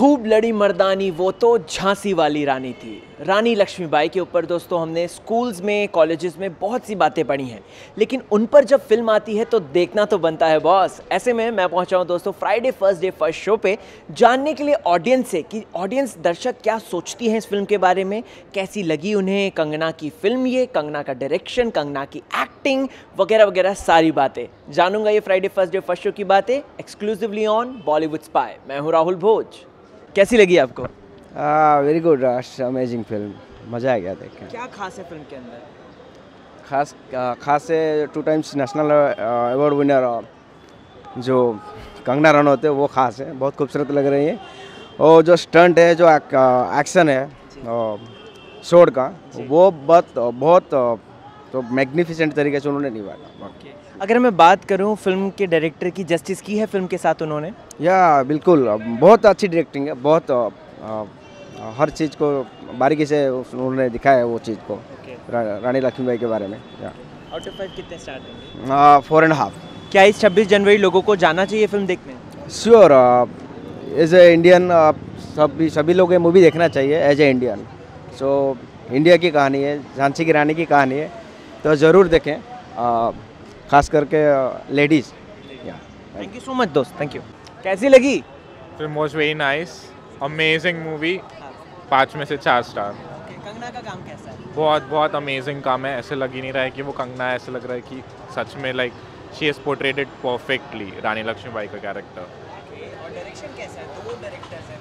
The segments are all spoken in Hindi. खूब लड़ी मर्दानी वो तो झांसी वाली रानी थी, रानी लक्ष्मीबाई के ऊपर। दोस्तों हमने स्कूल्स में, कॉलेजेस में बहुत सी बातें पढ़ी हैं, लेकिन उन पर जब फिल्म आती है तो देखना तो बनता है बॉस। ऐसे में मैं पहुंचा हूं दोस्तों Friday first day first show पे, जानने के लिए ऑडियंस से कि ऑडियंस, दर्शक क्या सोचती हैं इस फिल्म के बारे में, कैसी लगी उन्हें कंगना की फिल्म, ये कंगना का डायरेक्शन, कंगना की एक्टिंग वगैरह वगैरह सारी बातें जानूंगा। ये Friday first day first show की बातें एक्सक्लूसिवली ऑन बॉलीवुड स्पाई। मैं हूँ राहुल भोज। कैसी लगी आपको? वेरी गुड, अमेजिंग फिल्म, मज़ा आ गया देख के। क्या खास है फिल्म के अंदर? खास है 2 टाइम्स नेशनल अवार्ड विनर जो कंगना रनौत है वो खास है, बहुत खूबसूरत लग रही है। और जो स्टंट है, जो एक्शन है शोर का, वो बहुत तो मैग्निफिसेंट तरीके से उन्होंने निभाया। अगर मैं बात करूं फिल्म के डायरेक्टर की, जस्टिस की है फिल्म के साथ उन्होंने। या बिल्कुल, बहुत अच्छी डायरेक्टिंग है, बहुत हर चीज़ को बारीकी से उन्होंने दिखाया है वो चीज़ को। रानी लक्ष्मीबाई के बारे में आउट ऑफ 5 कितने स्टार देंगे? 4.5। क्या इस 26 जनवरी लोगों को जाना चाहिए फिल्म देखने? श्योर, एज ए इंडियन सभी लोग ये मूवी देखना चाहिए as a Indian. So India की कहानी है, झांसी की रानी की कहानी है, तो ज़रूर देखें, खास करके ladies. Thank you so much दोस्त, थैंक यू। कैसी लगी film? Was very nice, amazing movie, 5 में से 4 स्टार। कंगना का काम कैसा है? बहुत अमेजिंग काम है, ऐसे लग ही नहीं रहा है कि वो कंगना है, ऐसे लग रहा है कि सच में like she is portrayed perfectly, Rani Lakshmibai का कैरेक्टर। और डायरेक्शन कैसा है? दो डायरेक्टर्स हैं।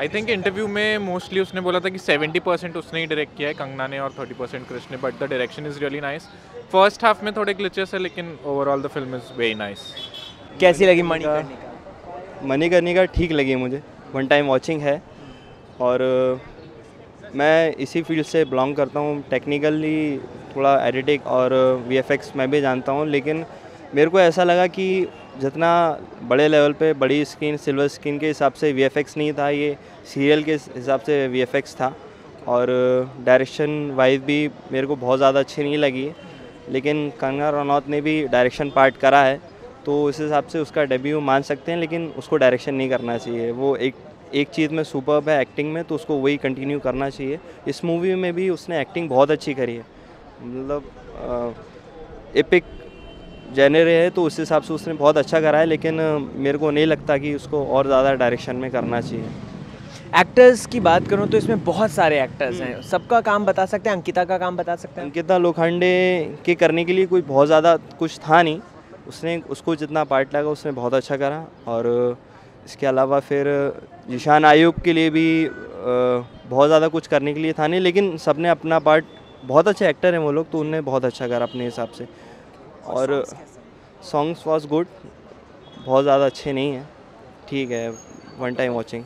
आई थिंक इंटरव्यू में मोस्टली उसने बोला था कि 70% उसने ही डायरेक्ट किया है कंगना ने और 30% क्रिश ने, but the direction is really nice. First half में थोड़े ग्लिचेस है, लेकिन overall the film is very nice. कैसी लगी मणिकर्णिका? मणिकर्णिका ठीक लगी मुझे, 1 टाइम वॉचिंग है। और मैं इसी फील्ड से बिलोंग करता हूँ, टेक्निकली थोड़ा एडिटिंग और VFX मैं भी जानता हूँ, लेकिन मेरे को ऐसा लगा कि जितना बड़े लेवल पे बड़ी स्क्रीन, सिल्वर स्क्रीन के हिसाब से VFX नहीं था, ये सीरियल के हिसाब से VFX था। और डायरेक्शन वाइज भी मेरे को बहुत ज़्यादा अच्छी नहीं लगी, लेकिन कंगना रनौत ने भी डायरेक्शन पार्ट करा है, तो इस हिसाब से उसका डेब्यू मान सकते हैं, लेकिन उसको डायरेक्शन नहीं करना चाहिए। वो एक चीज़ में सुपर्ब है एक्टिंग में, तो उसको वही कंटिन्यू करना चाहिए। इस मूवी में भी उसने एक्टिंग बहुत अच्छी करी है, मतलब एपिक जेनर है तो उस हिसाब से उसने बहुत अच्छा करा है, लेकिन मेरे को नहीं लगता कि उसको और ज़्यादा डायरेक्शन में करना चाहिए। एक्टर्स की बात करूँ तो इसमें बहुत सारे एक्टर्स हैं, सबका काम बता सकते हैं? अंकिता का काम बता सकते हैं? अंकिता लोखंडे के करने के लिए कोई बहुत ज़्यादा कुछ था नहीं, उसने उसको जितना पार्ट लगा उसने बहुत अच्छा करा। और इसके अलावा फिर जिशान आयुब के लिए भी बहुत ज़्यादा कुछ करने के लिए था नहीं, लेकिन सब ने अपना पार्ट, बहुत अच्छे एक्टर हैं वो लोग, तो उनने बहुत अच्छा करा अपने हिसाब से। और सॉन्ग्स वॉज गुड, बहुत ज़्यादा अच्छे नहीं है, ठीक है, 1 टाइम वॉचिंग,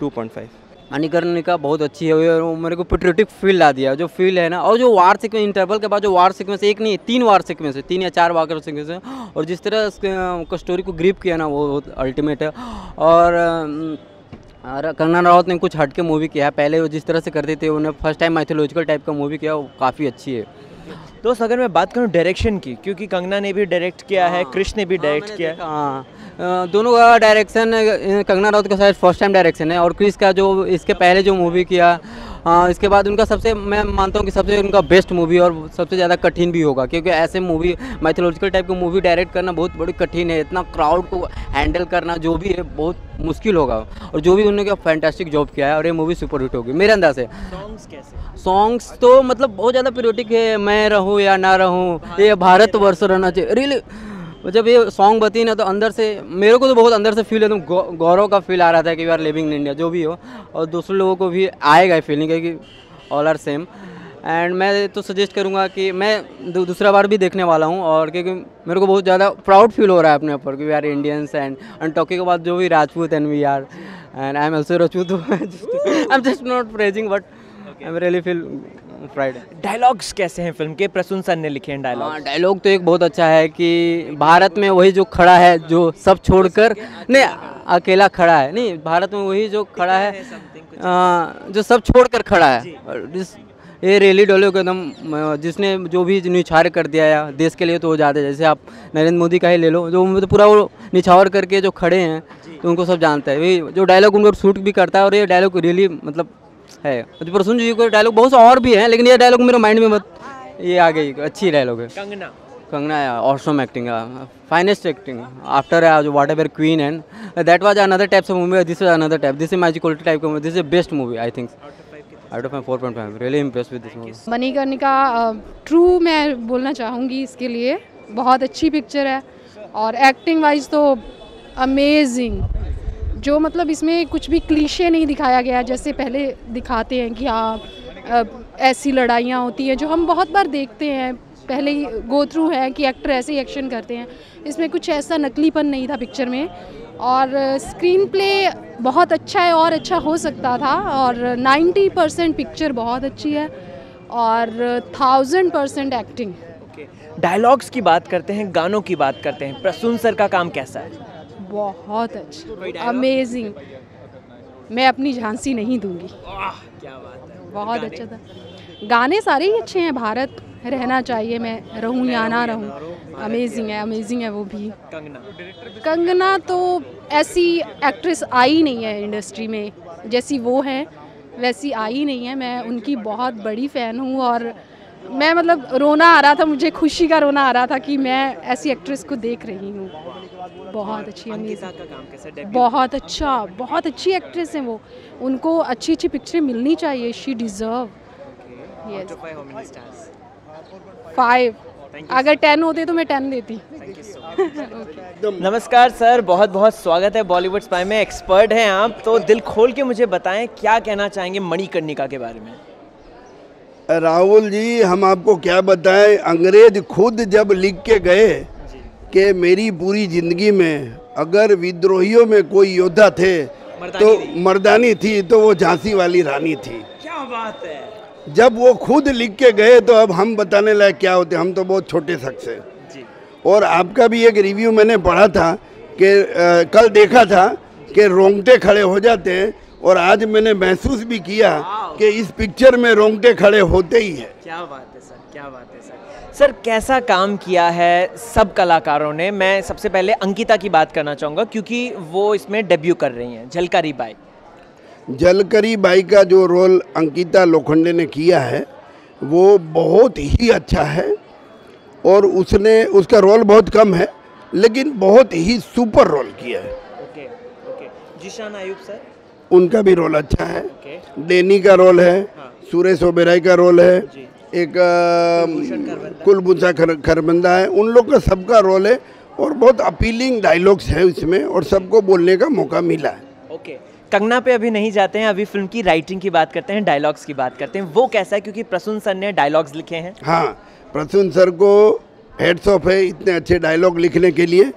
2.5। मणिकर्णिका बहुत अच्छी है और मेरे को पेट्रियोटिक फील ला दिया, जो फील है ना। और जो वार सिक्वेंस, इंटरवल के बाद जो वार सिक्वेंस, एक नहीं 3 वार सिक्वेंस है, 3 या 4 वार सिक्वेंस है, और जिस तरह उसका स्टोरी को ग्रिप किया ना वो अल्टीमेट है। और कंगना रावत ने कुछ हटके मूवी किया, पहले वो जिस तरह से करते थे, उन्होंने फर्स्ट टाइम माइथोलॉजिकल टाइप का मूवी किया, वो काफ़ी अच्छी है। दोस्त अगर मैं बात करूं डायरेक्शन की, क्योंकि कंगना ने भी डायरेक्ट किया है, कृष ने भी डायरेक्ट किया है, दोनों का डायरेक्शन, कंगना राउत का शायद फर्स्ट टाइम डायरेक्शन है, और कृष का जो इसके पहले जो मूवी किया, इसके बाद उनका सबसे, मैं मानता हूं कि सबसे उनका बेस्ट मूवी और सबसे ज़्यादा कठिन भी होगा, क्योंकि ऐसे मूवी, माइथोलॉजिकल टाइप की मूवी डायरेक्ट करना बहुत बड़ी कठिन है, इतना क्राउड को हैंडल करना जो भी है बहुत मुश्किल होगा, और जो भी उन्होंने फैंटास्टिक जॉब किया है, और ये मूवी सुपर हिट होगी मेरे अंदाज से। सॉन्ग्स कैसे? सॉन्ग्स तो मतलब बहुत ज़्यादा पेट्रियोटिक है, मैं रहूँ या ना रहूँ, ये भारतवर्ष रहना चाहिए, रियली जब ये सॉन्ग बती ना तो अंदर से मेरे को तो बहुत अंदर से फील है, तो गौरव का फील आ रहा था कि we are living in India, जो भी हो, और दूसरे लोगों को भी आएगा फीलिंग, क्योंकि ऑल आर सेम। एंड मैं तो सजेस्ट करूँगा कि मैं दूसरा बार भी देखने वाला हूँ, और क्योंकि मेरे को बहुत ज़्यादा प्राउड फील हो रहा है अपने ऊपर कि we are Indians and talking about जो भी Rajput and we are and I am also Rajput, I am just not praising but I am really feel pride. Dialogues कैसे हैं फिल्म के? प्रसून सर ने लिखे हैं डायलॉग। डायलॉग तो एक बहुत अच्छा है कि भारत में वही जो खड़ा है, जो सब छोड़कर नहीं अकेला खड़ा है, नहीं भारत में वही जो खड़ा है, जो सब छोड़कर खड़ा है, ये रैली डायलॉग एकदम, जिसने जो भी निछावर कर दिया है देश के लिए तो वो ज़्यादा, जैसे आप नरेंद्र मोदी का ही ले लो, जो पूरा वो निछावर करके जो खड़े हैं तो उनको सब जानता है, जो डायलॉग उनको शूट भी करता है। और ये डायलॉग रियली मतलब है, प्रसून जी को डायलॉग बहुत और भी है, लेकिन ये डायलॉग मेरे माइंड में ये आ गई, अच्छी डायलॉग है। Kangana awesome acting, finest acting after watt ever Queen, and that was another types of movie, this was another type, this is my quality type का movie, this is best movie I think. Out of 4.5, really impress with this movie. Manikarnika true मैं बोलना चाहूँगी इसके लिए, बहुत अच्छी पिक्चर है और एक्टिंग वाइज तो अमेजिंग, जो मतलब इसमें कुछ भी क्लीशे नहीं दिखाया गया जैसे पहले दिखाते हैं कि हाँ ऐसी लड़ाइयाँ होती हैं जो हम बहुत बार देखते हैं, पहले ही गो थ्रू है कि एक्टर ऐसे ही एक्शन करते हैं। इसमें कुछ ऐसा नकलीपन नहीं था पिक्चर में, और स्क्रीन प्ले बहुत अच्छा है और अच्छा हो सकता था, और 90% पिक्चर बहुत अच्छी है और 1000% एक्टिंग। डायलॉग्स की बात करते हैं, गानों की बात करते हैं, प्रसून सर का काम कैसा है? बहुत अच्छा, अमेजिंग। मैं अपनी झांसी नहीं दूंगी, क्या बात है, बहुत अच्छा था। गाने सारे ही अच्छे हैं, भारत रहना चाहिए, मैं रहूँ या ना रहूँ, अमेजिंग है, अमेजिंग है वो भी। कंगना तो ऐसी एक्ट्रेस आई नहीं है इंडस्ट्री में, जैसी वो है वैसी आई नहीं है। मैं उनकी बहुत बड़ी फ़ैन हूँ और मैं मतलब रोना आ रहा था, मुझे खुशी का रोना आ रहा था कि मैं ऐसी एक्ट्रेस को देख रही हूँ। बहुत अच्छी, अमेजिंग, बहुत अच्छा, बहुत अच्छी एक्ट्रेस हैं वो, उनको अच्छी अच्छी पिक्चरें मिलनी चाहिए, शी डिज़र्व। यस 5, अगर 10 होते तो मैं 10 देती। नमस्कार सर, बहुत बहुत स्वागत है बॉलीवुड स्पाई में, एक्सपर्ट हैं आप, तो दिल खोल के मुझे बताएं क्या कहना चाहेंगे मणिकर्णिका के बारे में। राहुल जी हम आपको क्या बताएं, अंग्रेज खुद जब लिख के गए कि मेरी पूरी जिंदगी में अगर विद्रोहियों में कोई योद्धा थे तो मर्दानी थी, तो वो झांसी वाली रानी थी। क्या बात है, जब वो खुद लिख के गए तो अब हम बताने लायक क्या होते, हम तो बहुत छोटे शख्स हैं जी। और आपका भी एक रिव्यू मैंने पढ़ा था कि कल देखा था कि रोंगटे खड़े हो जाते हैं, और आज मैंने महसूस भी किया कि इस पिक्चर में रोंगटे खड़े होते ही है। क्या बात है सर, क्या बात है सर। सर कैसा काम किया है सब कलाकारों ने। मैं सबसे पहले अंकिता की बात करना चाहूँगा क्योंकि वो इसमें डेब्यू कर रही हैं। झलकारी बाई, जलकरी बाई का जो रोल अंकिता लोखंडे ने किया है वो बहुत ही अच्छा है, और उसने उसका रोल बहुत कम है लेकिन बहुत ही सुपर रोल किया है। Okay okay. Zeeshan Ayyub sir, उनका भी रोल अच्छा है। डेनी का रोल है, हाँ। सुरेश ओबेराय का रोल है, एक कुलभूषण खरबंदा है, उन लोग का सबका रोल है, और बहुत अपीलिंग डायलॉग्स हैं इसमें और सबको बोलने का मौका मिला है। ओके, कंगना पे अभी नहीं जाते हैं, अभी फिल्म की राइटिंग की बात करते हैं, डायलॉग्स की बात करते हैं, वो कैसा है क्योंकि प्रसून सर ने डायलॉग्स लिखे हैं। हाँ, प्रसून सर को हेड्स ऑफ है इतने अच्छे डायलॉग लिखने के लिए,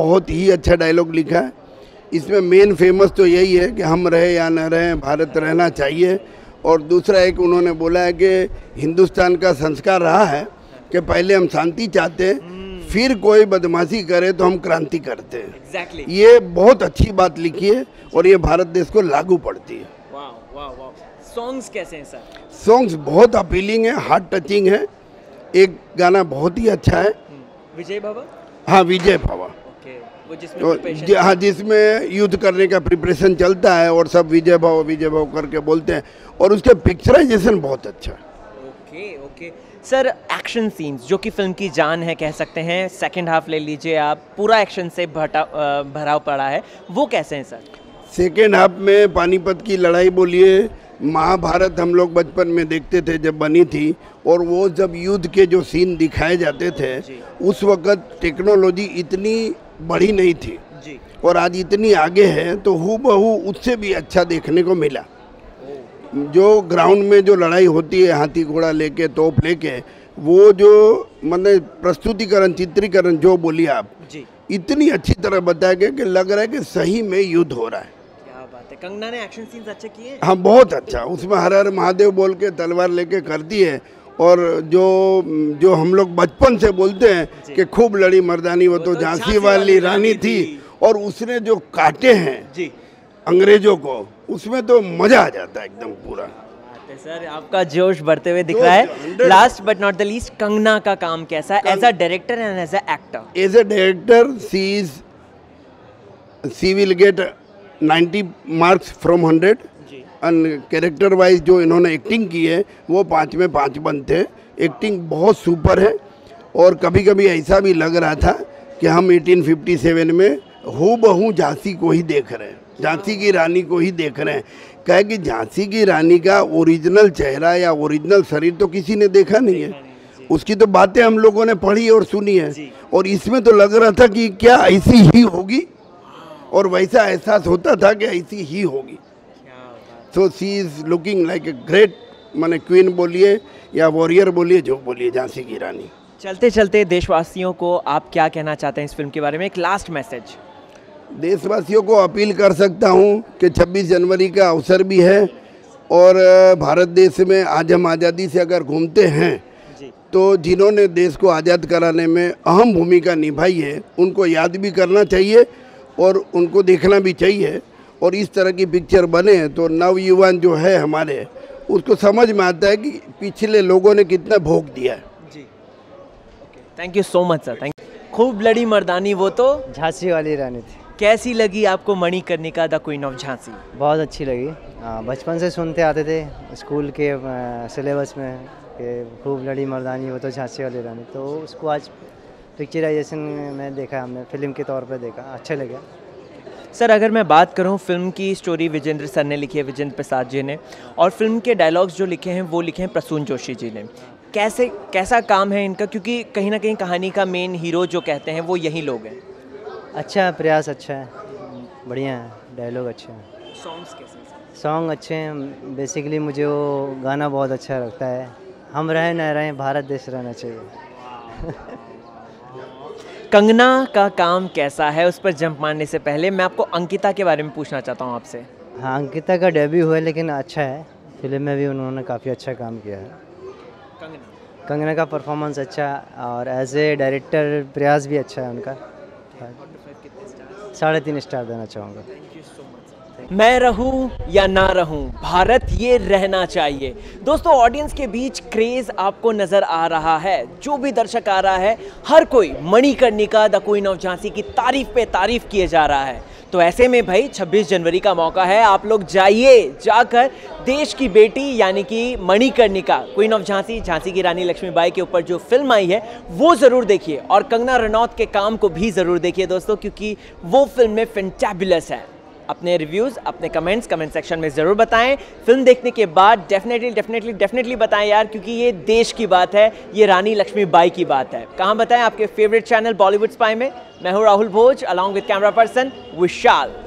बहुत ही अच्छा डायलॉग लिखा है। इसमें मेन फेमस तो यही है कि हम रहे या ना रहे भारत रहना चाहिए, और दूसरा एक उन्होंने बोला है कि हिंदुस्तान का संस्कार रहा है कि पहले हम शांति चाहते हैं, फिर कोई बदमाशी करे तो हम क्रांति करते हैं। Exactly. ये बहुत अच्छी बात लिखी है और ये भारत देश को लागू पड़ती है। वाह वाह वाह। सॉन्ग्स कैसे हैं सर? सॉन्ग्स बहुत अपीलिंग है, हार्ट टचिंग है। एक गाना बहुत ही अच्छा है, विजय बाबा। हाँ, विजय बाबा। Okay. वो जिसमें हाँ जिसमें युद्ध करने का प्रिपरेशन चलता है और सब विजय बाबा करके बोलते हैं, और उसका पिक्चराइजेशन बहुत अच्छा है। ओके सर, एक्शन सीन्स जो कि फिल्म की जान है कह सकते हैं, सेकंड हाफ ले लीजिए आप, पूरा एक्शन से भरा पड़ा है, वो कैसे हैं सर? सेकंड हाफ में पानीपत की लड़ाई बोलिए, महाभारत हम लोग बचपन में देखते थे जब बनी थी, और वो जब युद्ध के जो सीन दिखाए जाते थे उस वक़्त टेक्नोलॉजी इतनी बढ़ी नहीं थी जी। और आज इतनी आगे है तो हूबहू उससे भी अच्छा देखने को मिला। जो ग्राउंड में जो लड़ाई होती है हाथी घोड़ा लेके तोप लेके, वो जो मतलब प्रस्तुतिकरण चित्रीकरण जो बोलिए आप जी, इतनी अच्छी तरह बताया गया कि लग रहा है कि सही में युद्ध हो रहा है। क्या बात है। कंगना ने एक्शन सीन्स अच्छे किए। हाँ बहुत अच्छा, उसमें हर हर महादेव बोल के तलवार लेके करती है, और जो हम लोग बचपन से बोलते हैं कि खूब लड़ी मर्दानी वो तो झांसी वाली रानी थी, और उसने जो काटे हैं अंग्रेजों को, उसमें तो मजा आ जाता है एकदम पूरा। सर आपका जोश बढ़ते हुए दिख रहा है। Last but not the least, Kangana का काम कैसा है as a director and as a actor? As a director she is she will get 90 marks from 100 and character wise जो इन्होंने एक्टिंग की है वो 5 में 5 बनते हैं। एक्टिंग बहुत सुपर है और कभी कभी ऐसा भी लग रहा था कि हम 1857 में हूबहू झांसी को ही देख रहे हैं, झांसी की रानी को ही देख रहे हैं। क्या है कि झांसी की रानी का ओरिजिनल चेहरा या ओरिजिनल शरीर तो किसी ने देखा नहीं है, उसकी तो बातें हम लोगों ने पढ़ी और सुनी है, और इसमें तो लग रहा था कि क्या ऐसी ही होगी, और वैसा एहसास होता था कि ऐसी ही होगी। So she is looking like a great, माने क्वीन बोलिए या वॉरियर बोलिए, जो बोलिए, झांसी की रानी। चलते चलते देशवासियों को आप क्या कहना चाहते हैं इस फिल्म के बारे में, एक लास्ट मैसेज? देशवासियों को अपील कर सकता हूं कि 26 जनवरी का अवसर भी है और भारत देश में आज हम आज़ादी से अगर घूमते हैं तो जिन्होंने देश को आज़ाद कराने में अहम भूमिका निभाई है उनको याद भी करना चाहिए और उनको देखना भी चाहिए। और इस तरह की पिक्चर बने तो नवयुवान जो है हमारे, उसको समझ में आता है कि पिछले लोगों ने कितना भोग दिया है। जी, thank you so much sir, thank you. खूब लड़ी मर्दानी वो तो झांसी वाली रानी थी। कैसी लगी आपको Manikarnika the queen of Jhansi? बहुत अच्छी लगी, बचपन से सुनते आते थे स्कूल के सिलेबस में कि खूब लड़ी मर्दानी वो तो झांसी वाली रानी, तो उसको आज पिक्चराइजेशन में देखा, हमने फिल्म के तौर पर देखा, अच्छा लगा। सर अगर मैं बात करूं, फिल्म की स्टोरी विजेंद्र सर ने लिखी है, विजेंद्र प्रसाद जी ने, और फिल्म के डायलॉग्स जो लिखे हैं वो लिखे हैं प्रसून जोशी जी ने। कैसे, कैसा काम है इनका, क्योंकि कहीं ना कहीं कहानी का मेन हीरो जो कहते हैं वो यही लोग हैं। अच्छा प्रयास अच्छा है, बढ़िया है, डायलॉग अच्छे हैं, सॉन्ग्स कैसे? सॉन्ग अच्छे हैं, बेसिकली मुझे वो गाना बहुत अच्छा लगता है, हम रहें न रहें भारत देश रहना चाहिए। कंगना का काम कैसा है, उस पर जंप मारने से पहले मैं आपको अंकिता के बारे में पूछना चाहता हूं आपसे। हाँ, अंकिता का डेब्यू हुआ है लेकिन अच्छा है, फिल्म में भी उन्होंने काफ़ी अच्छा काम किया है। कंगना का परफॉर्मेंस अच्छा, और एज ए डायरेक्टर प्रयास भी अच्छा है उनका। 3.5 स्टार देना चाहूँगा। मैं रहूं या ना रहूं, भारत ये रहना चाहिए। दोस्तों, ऑडियंस के बीच क्रेज आपको नजर आ रहा है, जो भी दर्शक आ रहा है हर कोई Manikarnika the queen of Jhansi की तारीफ पे तारीफ किए जा रहा है। तो ऐसे में भाई 26 जनवरी का मौका है, आप लोग जाइए, जाकर देश की बेटी यानी कि मणिकर्णिका क्वीन ऑफ झांसी, झांसी की रानी लक्ष्मीबाई के ऊपर जो फिल्म आई है वो ज़रूर देखिए, और कंगना रनौत के काम को भी ज़रूर देखिए दोस्तों, क्योंकि वो फिल्म में फैंटाबुलस है। अपने रिव्यूज़, अपने कमेंट्स कमेंट सेक्शन में ज़रूर बताएं, फिल्म देखने के बाद डेफिनेटली बताएं यार, क्योंकि ये देश की बात है, ये रानी लक्ष्मीबाई की बात है। कहाँ बताएं? आपके फेवरेट चैनल बॉलीवुड स्पाई में। मैं हूँ Rahul Bhoj, along with camera person Vishal.